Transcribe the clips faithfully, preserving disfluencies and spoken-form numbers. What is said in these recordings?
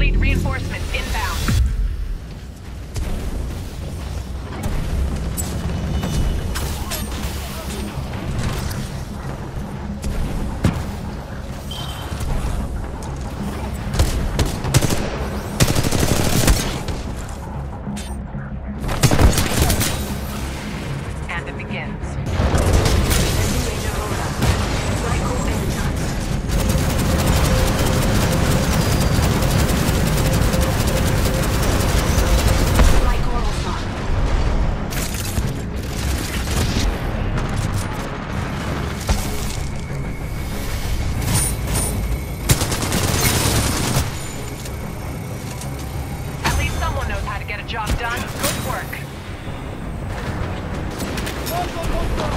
Fleet reinforcements inbound. Job done. Good work. Go, go, go, go.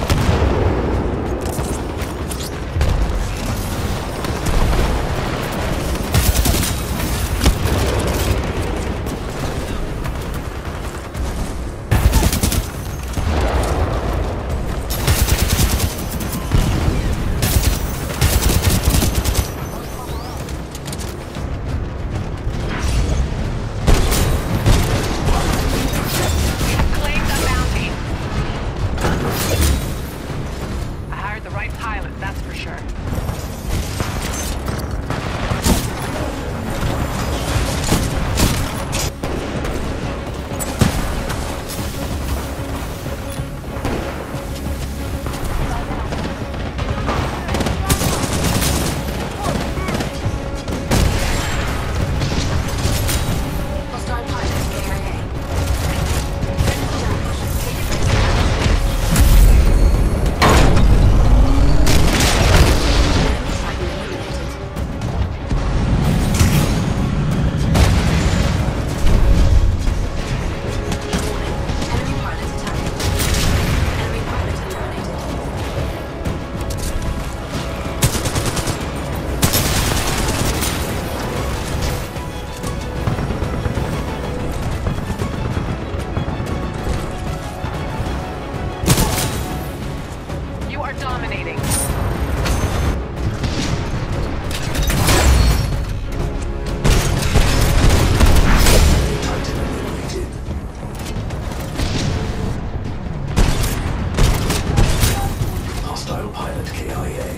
Pilot K I A.